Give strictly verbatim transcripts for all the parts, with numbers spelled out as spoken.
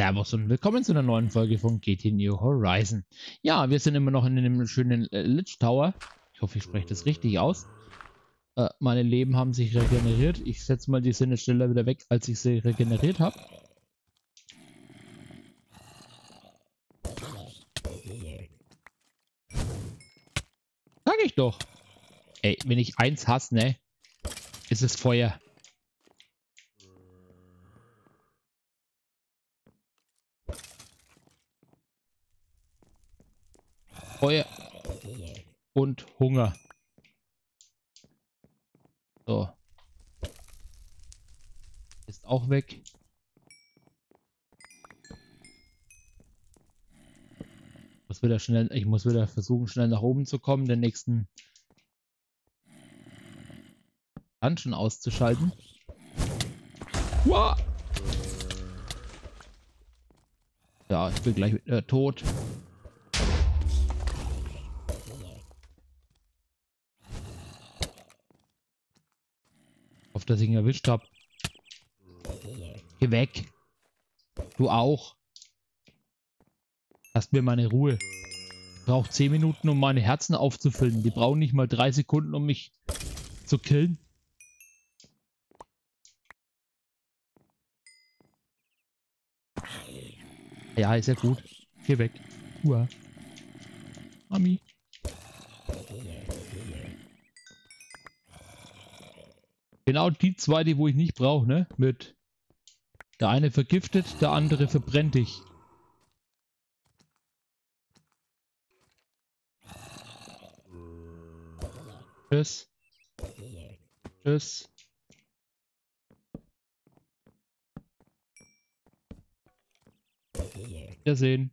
Servus und willkommen zu einer neuen Folge von G T New Horizon. Ja, wir sind immer noch in einem schönen äh, Lich Tower. Ich hoffe, ich spreche das richtig aus. Äh, meine Leben haben sich regeneriert. Ich setze mal die Sinne schneller wieder weg, als ich sie regeneriert habe. Sag ich doch. Ey, wenn ich eins hasse, ne, ist es Feuer. Feuer und Hunger. So. Ist auch weg. Ich muss wieder schnell, ich muss wieder versuchen, schnell nach oben zu kommen, den nächsten Dungeon auszuschalten. Uah! Ja, ich bin gleich äh, tot. Dass ich ihn erwischt habe. Geh weg. Du auch. Lass mir meine Ruhe. Ich brauche zehn Minuten, um meine Herzen aufzufüllen. Die brauchen nicht mal drei Sekunden, um mich zu killen. Ja, ist ja gut. Geh weg. Uah. Mami. Genau die zwei, die wo ich nicht brauche, ne? Mit der eine vergiftet, der andere verbrennt dich. Tschüss. Tschüss. Wiedersehen.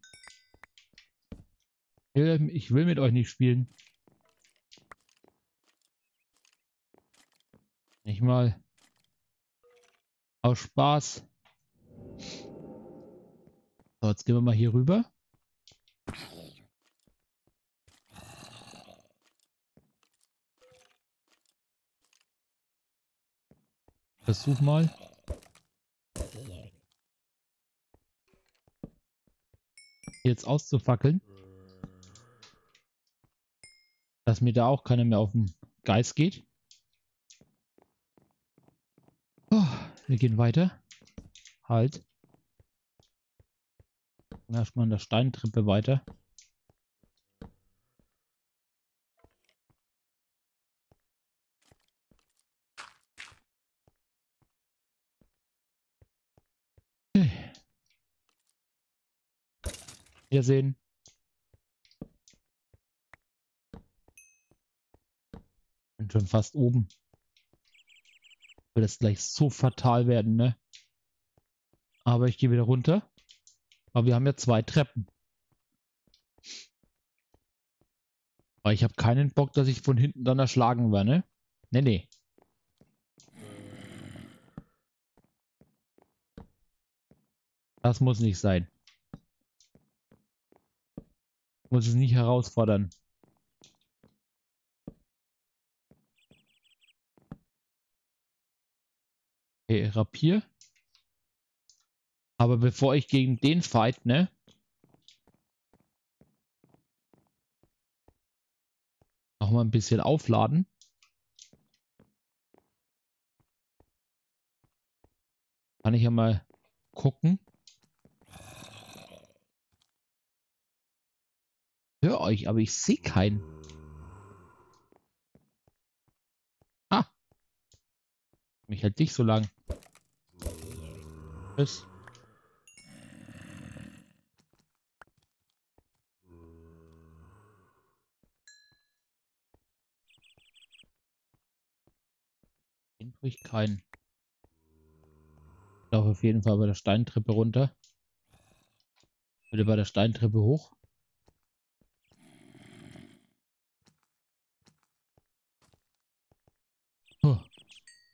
Ich will mit euch nicht spielen. Nicht mal aus Spaß. So, jetzt gehen wir mal hier rüber. Versuch mal. Jetzt auszufackeln. Dass mir da auch keiner mehr auf den Geist geht. Wir gehen weiter. Halt. Dann erstmal an der Steintreppe weiter. Okay. Wir sehen. Bin schon fast oben. Das gleich so fatal werden, ne? Aber ich gehe wieder runter. Aber wir haben ja zwei Treppen. Aber ich habe keinen Bock, dass ich von hinten dann erschlagen werde, ne? Ne, ne. Das muss nicht sein. Ich muss es nicht herausfordern. Okay, Rapier. Aber bevor ich gegen den fight, ne? Nochmal ein bisschen aufladen. Kann ich ja mal gucken. Ich höre euch, aber ich sehe keinen. Mich halt nicht so lang. Tschüss. Den tue ich keinen. Ich laufe auf jeden Fall bei der Steintreppe runter. Bitte bei der Steintreppe hoch.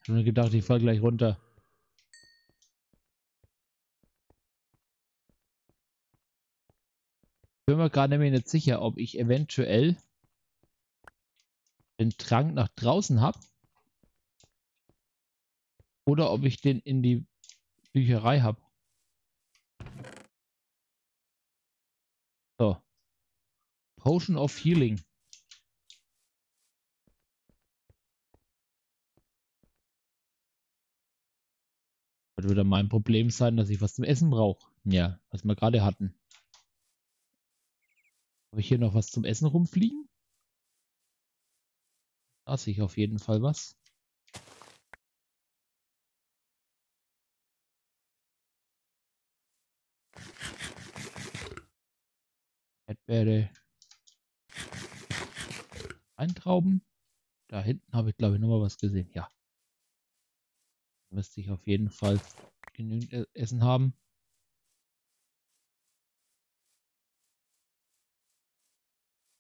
Ich habe mir gedacht, ich fall gleich runter. Ich bin mir gerade nämlich nicht sicher, ob ich eventuell den Trank nach draußen habe. Oder ob ich den in die Bücherei habe. Potion of Healing. Das würde mein Problem sein, dass ich was zum Essen brauche. Ja, was wir gerade hatten. Habe ich hier noch was zum Essen rumfliegen? Da sehe ich auf jeden Fall was. Erdbeere. Eintrauben. Da hinten habe ich, glaube ich, nochmal was gesehen. Ja. Müsste ich auf jeden Fall genügend Essen haben.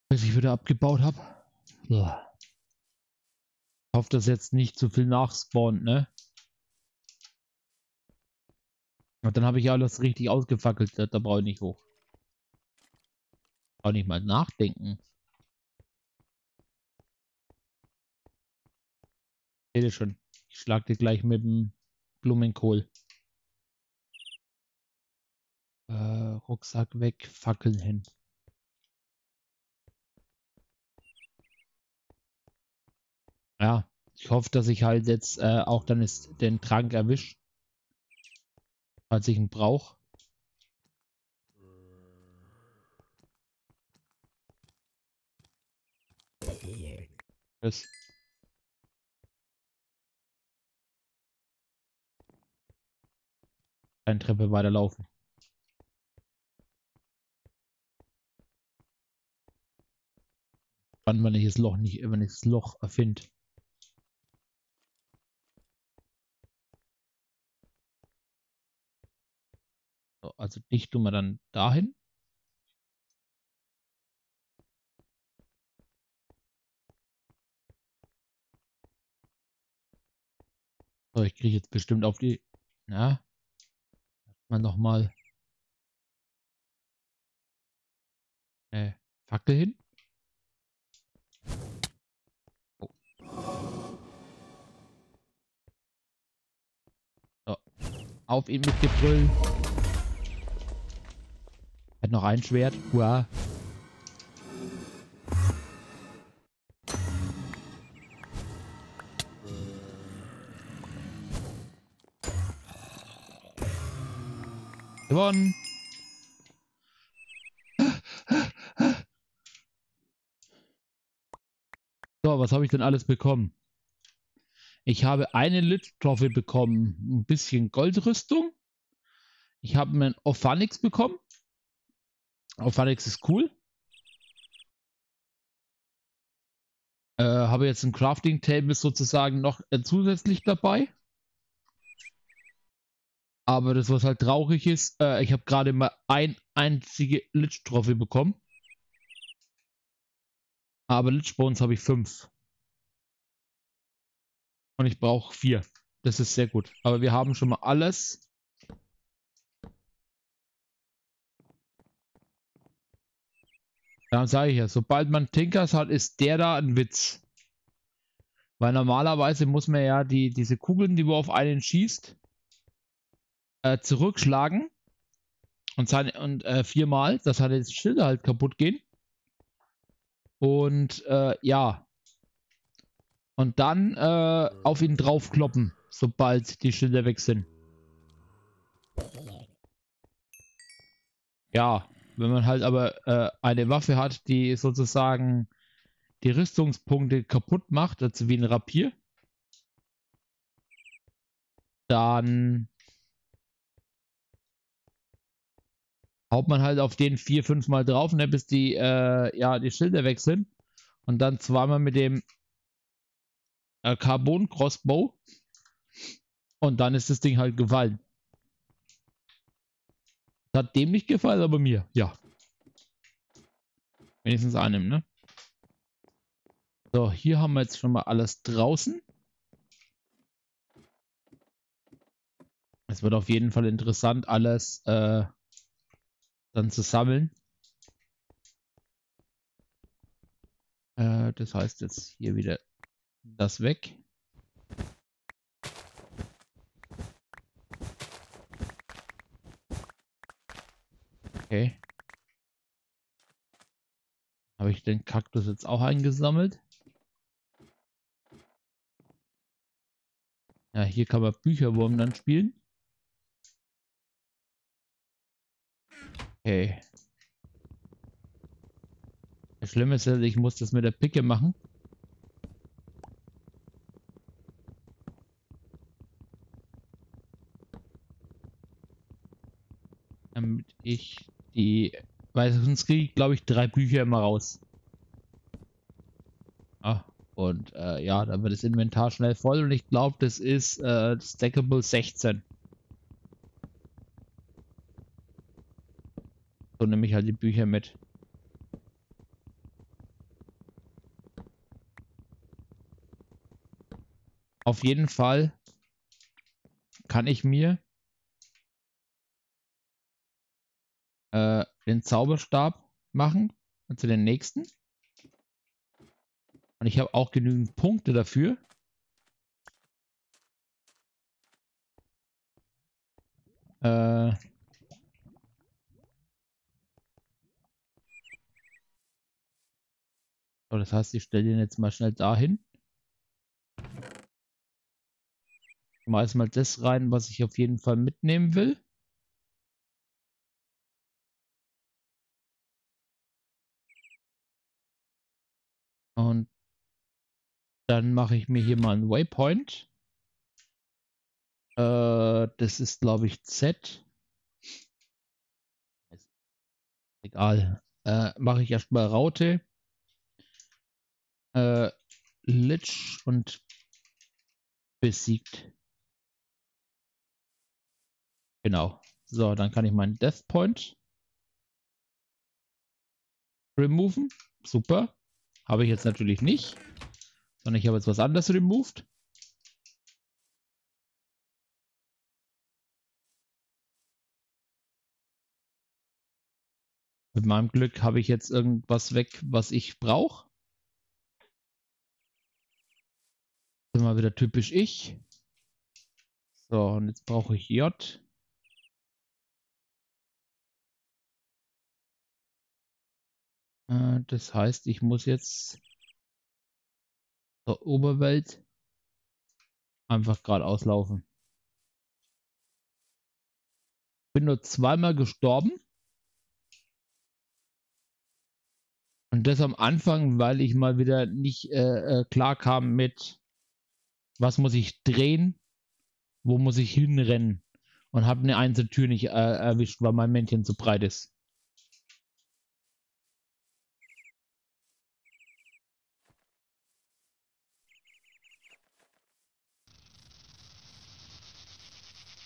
Bis ich wieder abgebaut habe. Ja. Ich hoffe, dass jetzt nicht zu viel nachspawnt, ne? Und dann habe ich ja alles richtig ausgefackelt. Da brauche ich nicht hoch. Auch nicht mal nachdenken. Ich sehe schon. Ich schlage dir gleich mit dem Blumenkohl. Äh, Rucksack weg, Fackeln hin. Ja, ich hoffe, dass ich halt jetzt äh, auch dann ist den Trank erwische. Falls ich ihn brauche. Das. Eine Treppe weiterlaufen. Wann man das Loch nicht, wenn ich das Loch erfinde. So, also dich tun wir dann dahin. So, ich kriege jetzt bestimmt auf die. Na? Nochmal eine Fackel hin. Oh. So. Auf ihn mit Gebrüll. Hat noch ein Schwert. Wow. Gewonnen. So, was habe ich denn alles bekommen? Ich habe eine Lit-Trophy bekommen. Ein bisschen Goldrüstung. Ich habe einen Ophanix bekommen. Ophanix ist cool. Äh, habe jetzt ein Crafting-Table sozusagen noch äh, zusätzlich dabei. Aber das, was halt traurig ist, äh, ich habe gerade mal ein einzige Lich-Trophy bekommen. Aber Lich Bones habe ich fünf. Und ich brauche vier. Das ist sehr gut. Aber wir haben schon mal alles. Dann sage ich ja, sobald man Tinkers hat, ist der da ein Witz. Weil normalerweise muss man ja die, diese Kugeln, die man auf einen schießt, zurückschlagen und, seine, und äh, viermal, dass halt jetzt Schilder halt kaputt gehen. Und äh, ja. Und dann äh, auf ihn drauf kloppen, sobald die Schilder weg sind. Ja, wenn man halt aber äh, eine Waffe hat, die sozusagen die Rüstungspunkte kaputt macht, also wie ein Rapier, dann haut man halt auf den vier, fünf Mal drauf, ne, bis die, äh, ja, die Schilder weg sind. Und dann zweimal mit dem äh, Carbon Crossbow. Und dann ist das Ding halt gefallen. Das hat dem nicht gefallen, aber mir, ja. Wenigstens einem, ne? So, hier haben wir jetzt schon mal alles draußen. Es wird auf jeden Fall interessant, alles, äh, dann zu sammeln. Äh, das heißt jetzt hier wieder das weg. Okay. Habe ich den Kaktus jetzt auch eingesammelt? Ja, hier kann man Bücherwurm dann spielen. Okay. Das Schlimme ist, ich muss das mit der Picke machen. Damit ich die... Weil sonst kriege ich, glaube ich, drei Bücher immer raus. Ah, und äh, ja, dann wird das Inventar schnell voll und ich glaube, das ist äh, Stackable sechzehn. So nehme ich halt die Bücher mit. Auf jeden Fall kann ich mir äh, den Zauberstab machen, und zu den nächsten. Und ich habe auch genügend Punkte dafür. Äh so, das heißt, ich stelle den jetzt mal schnell dahin. Ich schmeiß mal das rein, was ich auf jeden Fall mitnehmen will. Und dann mache ich mir hier mal einen Waypoint. Äh, das ist, glaube ich, Z. Egal. Äh, mache ich erstmal Raute. Äh, Lich und besiegt. Genau. So, dann kann ich meinen Death Point removen. Super. Habe ich jetzt natürlich nicht, sondern ich habe jetzt was anderes removed. Mit meinem Glück habe ich jetzt irgendwas weg, was ich brauche. Mal wieder typisch ich. So, und jetzt brauche ich J. Das heißt, ich muss jetzt zur Oberwelt einfach geradeaus laufen. Bin nur zweimal gestorben. Und das am Anfang, weil ich mal wieder nicht äh, klar kam mit, was muss ich drehen, wo muss ich hinrennen. Und habe eine einzelne Tür nicht äh, erwischt, weil mein Männchen zu breit ist.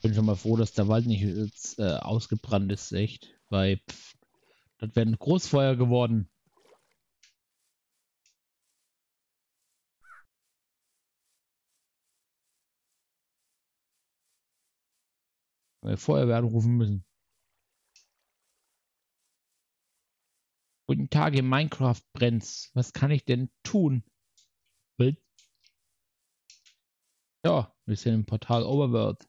Bin schon mal froh, dass der Wald nicht jetzt, äh, ausgebrannt ist, echt, weil pff, das wäre ein Großfeuer geworden. Weil Feuerwehr anrufen müssen. Guten Tag, in Minecraft brennt's. Was kann ich denn tun? Bild. Ja, wir sind im Portal Overworld.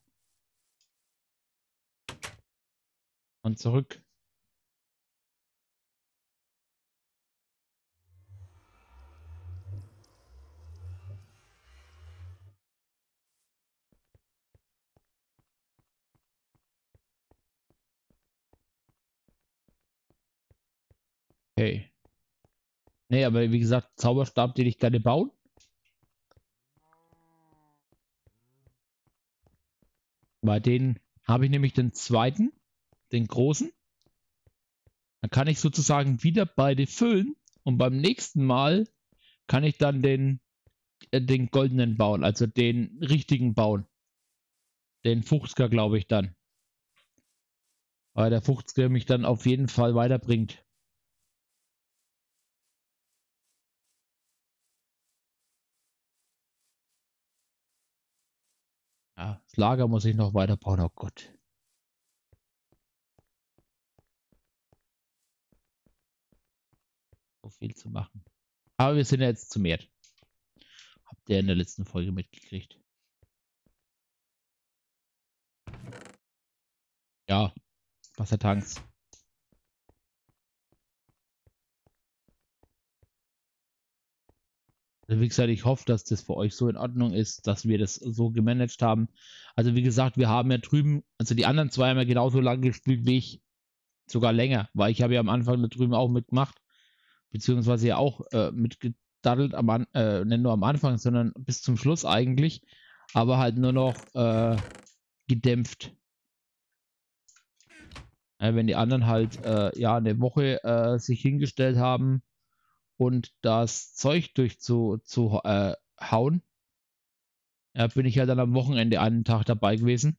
Und zurück. Okay. Nee, aber wie gesagt, Zauberstab, den ich gerne bauen. Bei denen habe ich nämlich den zweiten. Den großen. Dann kann ich sozusagen wieder beide füllen und beim nächsten Mal kann ich dann den äh, den goldenen bauen, also den richtigen bauen. Den fünfziger, glaube ich dann. Weil der fünfziger mich dann auf jeden Fall weiterbringt. Ja, das Lager muss ich noch weiterbauen, oh Gott. Viel zu machen. Aber wir sind ja jetzt zu mehr. Habt ihr in der letzten Folge mitgekriegt. Ja, Wassertanks. Also wie gesagt, ich hoffe, dass das für euch so in Ordnung ist, dass wir das so gemanagt haben. Also wie gesagt, wir haben ja drüben, also die anderen zwei haben ja genauso lange gespielt wie ich, sogar länger, weil ich habe ja am Anfang da drüben auch mitgemacht, beziehungsweise ja auch äh, mitgedaddelt, am An äh, nicht nur am Anfang, sondern bis zum Schluss eigentlich, aber halt nur noch äh, gedämpft. Ja, wenn die anderen halt äh, ja eine Woche äh, sich hingestellt haben und das Zeug durch zu, zu äh, hauen, ja, bin ich ja halt dann am Wochenende einen Tag dabei gewesen.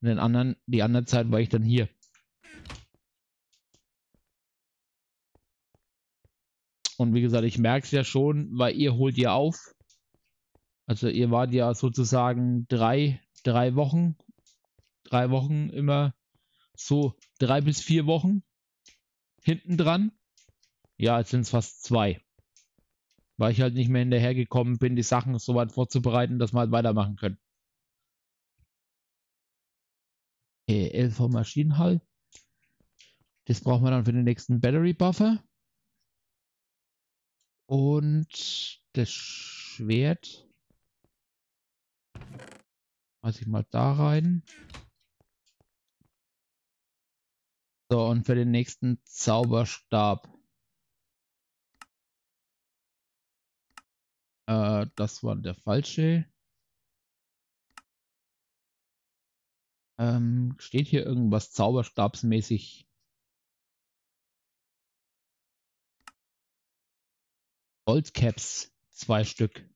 Und den anderen, die andere Zeit war ich dann hier. Und wie gesagt, ich merke es ja schon, weil ihr holt ja auf. Also ihr wart ja sozusagen drei, drei Wochen, drei Wochen immer so drei bis vier Wochen hinten dran. Ja, jetzt sind es fast zwei. Weil ich halt nicht mehr hinterhergekommen bin, die Sachen so weit vorzubereiten, dass wir halt weitermachen können. E elf vom Maschinenhall. Das brauchen wir dann für den nächsten Battery Buffer. Und das Schwert. Mach ich mal da rein. So, und für den nächsten Zauberstab. Äh, das war der falsche. Ähm, steht hier irgendwas zauberstabsmäßig? Goldcaps, zwei Stück.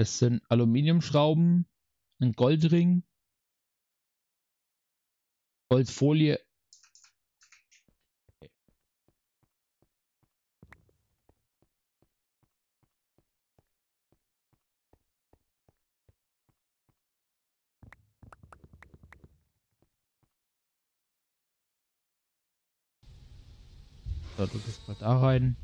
Das sind Aluminiumschrauben, ein Goldring, Goldfolie. Okay. So, du gehst mal da rein.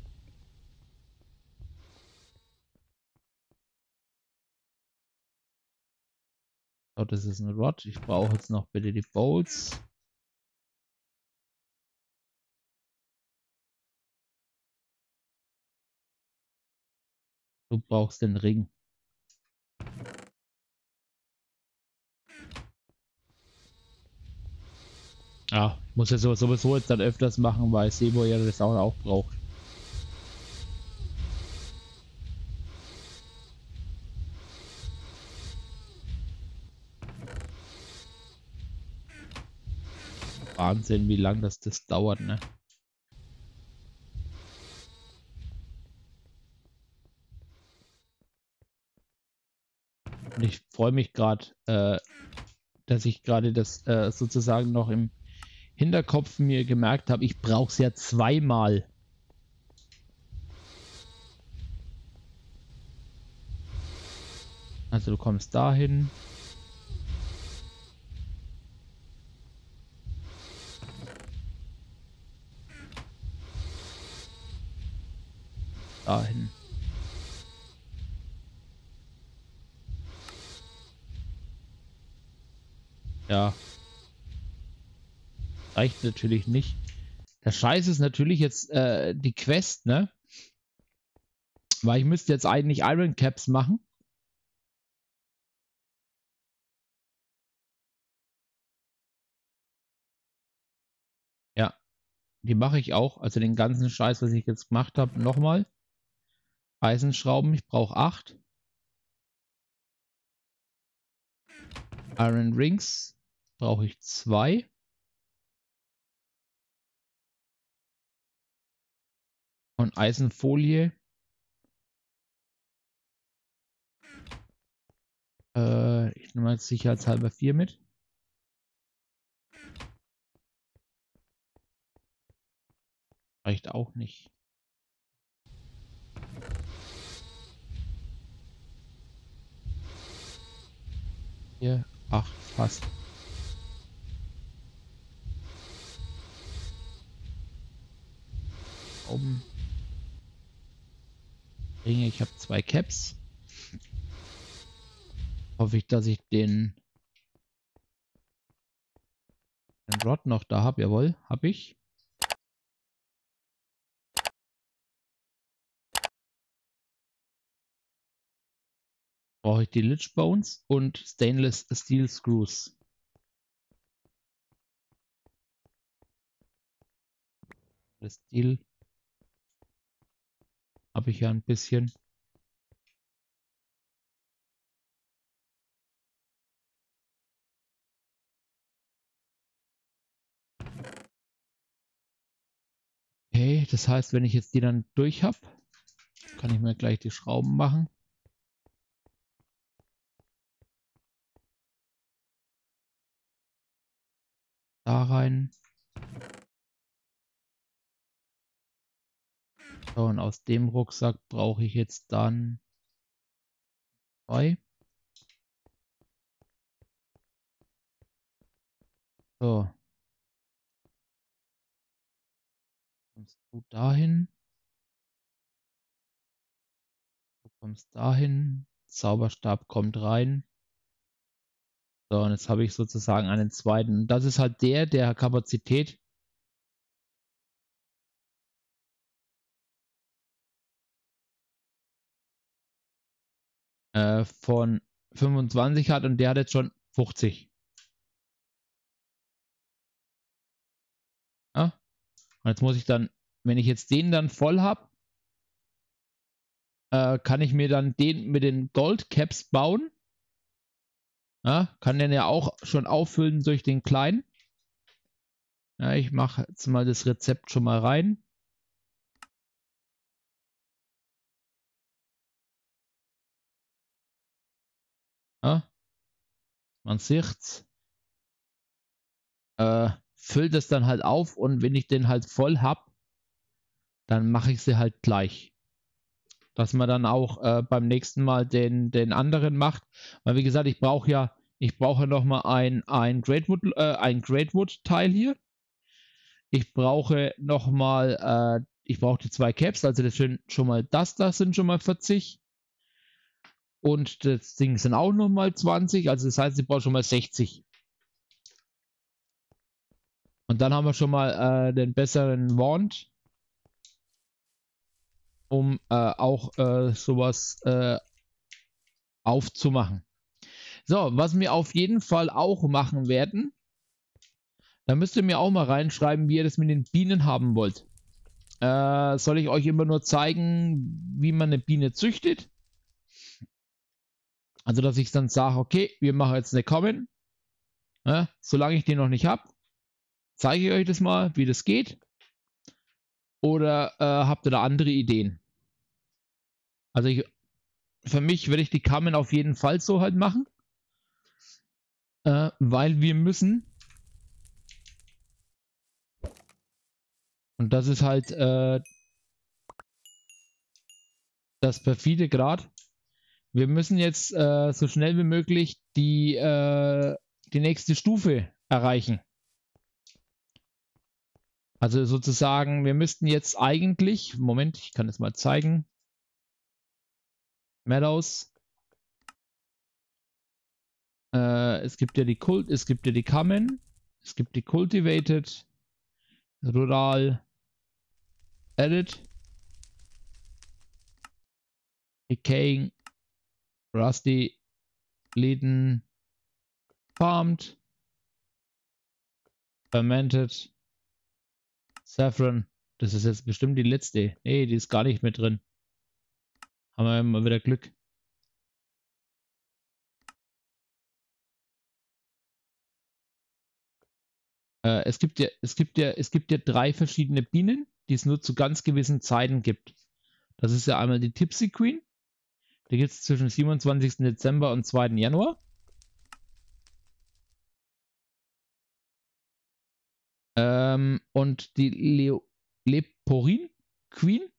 So, das ist ein Rod. Ich brauche jetzt noch bitte die Bolts. Du brauchst den Ring. Ja, ich muss ja sowieso jetzt dann öfters machen, weil Sebo ja das auch, auch braucht. Wahnsinn, wie lange das, das dauert, ne? Und ich freue mich gerade, äh, dass ich gerade das äh, sozusagen noch im Hinterkopf mir gemerkt habe, ich brauche es ja zweimal. Also du kommst dahin. Dahin. Ja, reicht natürlich nicht. Der Scheiß ist natürlich jetzt äh, die Quest, ne? Weil ich müsste jetzt eigentlich Iron Caps machen. Ja, die mache ich auch. Also den ganzen Scheiß, was ich jetzt gemacht habe, nochmal. Eisenschrauben, ich brauche acht. Iron Rings. Brauche ich zwei. Und Eisenfolie. Äh, ich nehme jetzt sicherheitshalber vier mit. Reicht auch nicht. Hier, acht, fast. Oben. Ringe, ich habe zwei Caps. Hoffe ich, dass ich den, den Rod noch da habe. Jawohl, habe ich. brauche ich die Lich Bones und Stainless Steel Screws. Das Steel habe ich ja ein bisschen. Okay, das heißt, wenn ich jetzt die dann durch habe, kann ich mir gleich die Schrauben machen. Da rein. So, und aus dem Rucksack brauche ich jetzt dann zwei. So. Kommst du dahin? Du kommst dahin. Zauberstab kommt rein. So, und jetzt habe ich sozusagen einen zweiten. Und das ist halt der, der Kapazität. Äh, von fünfundzwanzig hat und der hat jetzt schon fünfzig. Ja? Und jetzt muss ich dann, wenn ich jetzt den dann voll habe, äh, kann ich mir dann den mit den Gold Caps bauen. Ja, kann den ja auch schon auffüllen durch den kleinen. Ja, ich mache jetzt mal das Rezept schon mal rein. Ja, man sieht's. Äh, füllt es dann halt auf und wenn ich den halt voll habe, dann mache ich sie halt gleich. Dass man dann auch äh, beim nächsten Mal den, den anderen macht. Weil wie gesagt, ich brauche ja, ich brauche nochmal ein, ein Greatwood, äh, ein Greatwood-Teil hier. Ich brauche nochmal, äh, ich brauche die zwei Caps, also das sind schon mal das, das sind schon mal vierzig. Und das Ding sind auch nochmal zwanzig, also das heißt, ich brauche schon mal sechzig. Und dann haben wir schon mal äh, den besseren Wand. Um äh, auch äh, sowas äh, aufzumachen. So, was wir auf jeden Fall auch machen werden, da müsst ihr mir auch mal reinschreiben, wie ihr das mit den Bienen haben wollt. Äh, soll ich euch immer nur zeigen, wie man eine Biene züchtet? Also, dass ich dann sage, okay, wir machen jetzt eine Common. Ja, solange ich den noch nicht habe, zeige ich euch das mal, wie das geht. Oder äh, habt ihr da andere Ideen? Also ich, für mich würde ich die Kamen auf jeden Fall so halt machen. Äh, weil wir müssen. Und das ist halt äh, das perfide Grad. Wir müssen jetzt äh, so schnell wie möglich die, äh, die nächste Stufe erreichen. Also sozusagen, wir müssten jetzt eigentlich, Moment, ich kann es mal zeigen. Meadows. Äh, es gibt ja die Kult, es gibt ja die Common, es gibt die Cultivated, Rural, Edit, Decaying, Rusty, Laden, Farmed, Fermented. Saffron, das ist jetzt bestimmt die letzte. Nee, die ist gar nicht mit drin. Haben wir mal wieder Glück. Äh, es gibt ja, es gibt ja, es gibt ja drei verschiedene Bienen, die es nur zu ganz gewissen Zeiten gibt. Das ist ja einmal die Tipsy Queen. Die gibt es zwischen siebenundzwanzigsten Dezember und zweiten Januar. Ähm, und die Leo Leporin Queen,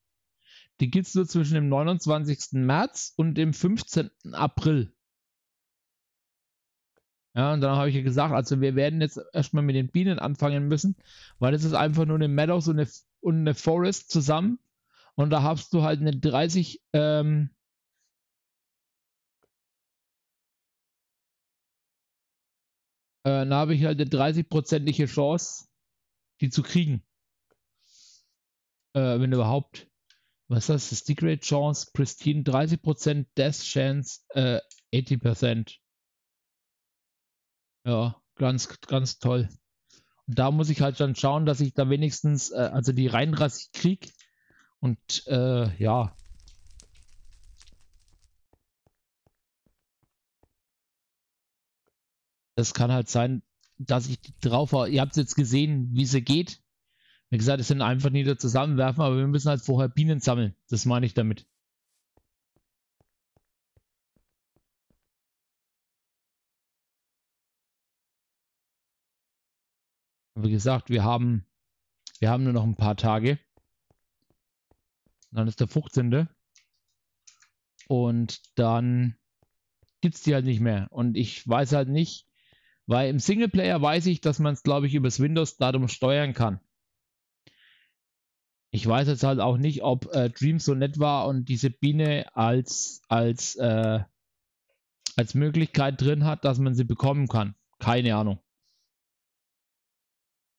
die gibt es nur zwischen dem neunundzwanzigsten März und dem fünfzehnten April. Ja, und dann habe ich ja gesagt, also wir werden jetzt erstmal mit den Bienen anfangen müssen, weil das ist einfach nur eine Meadows und eine, und eine Forest zusammen. Und da hast du halt eine dreißig, ähm, äh, da habe ich halt eine dreißig prozentige Chance, die zu kriegen, äh, wenn überhaupt, Was ist das? Stick Rate Chance, Pristine dreißig Prozent, Death Chance äh, achtzig Prozent. Ja, ganz, ganz toll. Und da muss ich halt dann schauen, dass ich da wenigstens, äh, also die reinrassig kriege. Und äh, ja. Das kann halt sein, dass ich drauf hau. Ihr habt es jetzt gesehen, wie sie geht. Wie gesagt, es sind einfach nicht nur zusammenwerfen, aber wir müssen halt vorher Bienen sammeln. Das meine ich damit. Wie gesagt, wir haben, wir haben nur noch ein paar Tage. Dann ist der fünfzehnte. Und dann gibt es die halt nicht mehr. Und ich weiß halt nicht, weil im Singleplayer weiß ich, dass man es, glaube ich, übers Windows-Datum steuern kann. Ich weiß jetzt halt auch nicht, ob äh, Dream so nett war und diese Biene als, als, äh, als Möglichkeit drin hat, dass man sie bekommen kann. Keine Ahnung.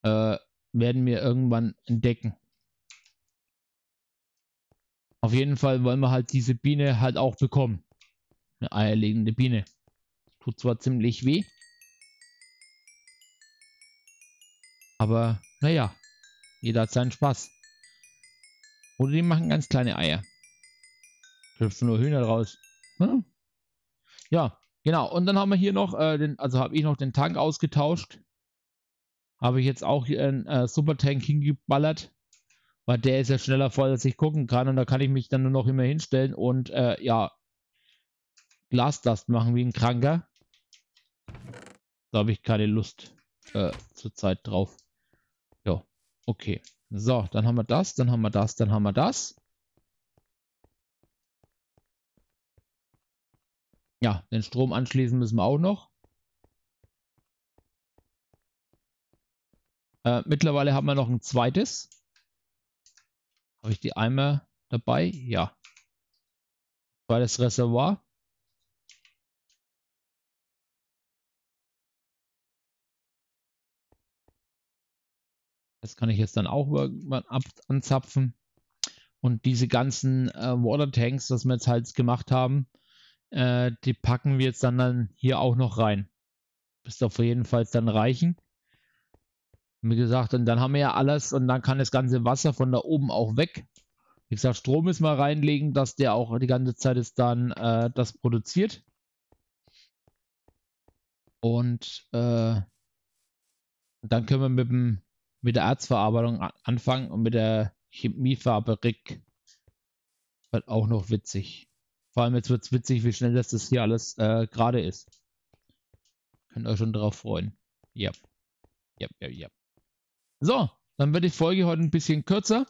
Äh, werden wir irgendwann entdecken. Auf jeden Fall wollen wir halt diese Biene halt auch bekommen. Eine eierlegende Biene. Tut zwar ziemlich weh. Aber naja, jeder hat seinen Spaß. Oder die machen ganz kleine Eier. Hüpfen nur Hühner raus. Hm? Ja, genau. Und dann haben wir hier noch, äh, den, also habe ich noch den Tank ausgetauscht. Habe ich jetzt auch einen äh, Super Tank hingeballert. Weil der ist ja schneller voll, als ich gucken kann. Und da kann ich mich dann nur noch immer hinstellen und äh, ja, Glaslast machen wie ein Kranker. Da habe ich keine Lust äh, zurzeit drauf. Ja, okay. So, dann haben wir das, dann haben wir das, dann haben wir das. Ja, den Strom anschließen müssen wir auch noch. Äh, mittlerweile haben wir noch ein zweites. Habe ich die Eimer dabei? Ja. Zweites Reservoir. Das kann ich jetzt dann auch irgendwann ab anzapfen. Und diese ganzen äh, Water Tanks, was wir jetzt halt gemacht haben, äh, die packen wir jetzt dann, dann hier auch noch rein. Bis auf jeden Fall dann reichen. Wie gesagt, und dann haben wir ja alles und dann kann das ganze Wasser von da oben auch weg. Wie gesagt, Strom müssen wir reinlegen, dass der auch die ganze Zeit ist dann äh, das produziert. Und äh, dann können wir mit dem mit der Erzverarbeitung anfangen und mit der Chemiefabrik wird auch noch witzig. Vor allem jetzt wird es witzig, wie schnell das, das hier alles äh, gerade ist. Könnt euch schon drauf freuen. Ja. Ja, ja, ja. So, dann wird die Folge heute ein bisschen kürzer.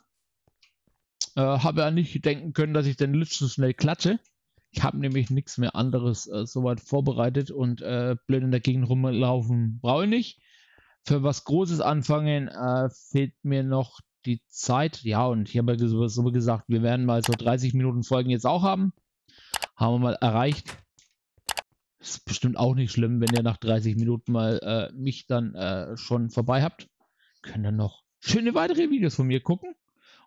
Äh, habe ja nicht denken können, dass ich den Lich so schnell klatsche. Ich habe nämlich nichts mehr anderes äh, soweit vorbereitet und äh, blöd in der Gegend rumlaufen brauche ich nicht. Für was Großes anfangen, äh, fehlt mir noch die Zeit. Ja, und ich habe ja so gesagt, wir werden mal so dreißig Minuten Folgen jetzt auch haben. Haben wir mal erreicht. Ist bestimmt auch nicht schlimm, wenn ihr nach dreißig Minuten mal äh, mich dann äh, schon vorbei habt. Könnt ihr noch schöne weitere Videos von mir gucken.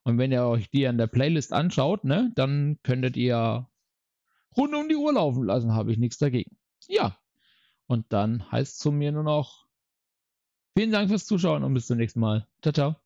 Und wenn ihr euch die an der Playlist anschaut, ne, dann könntet ihr rund um die Uhr laufen lassen. Habe ich nichts dagegen. Ja, und dann heißt es zu mir nur noch: Vielen Dank fürs Zuschauen und bis zum nächsten Mal. Ciao, ciao.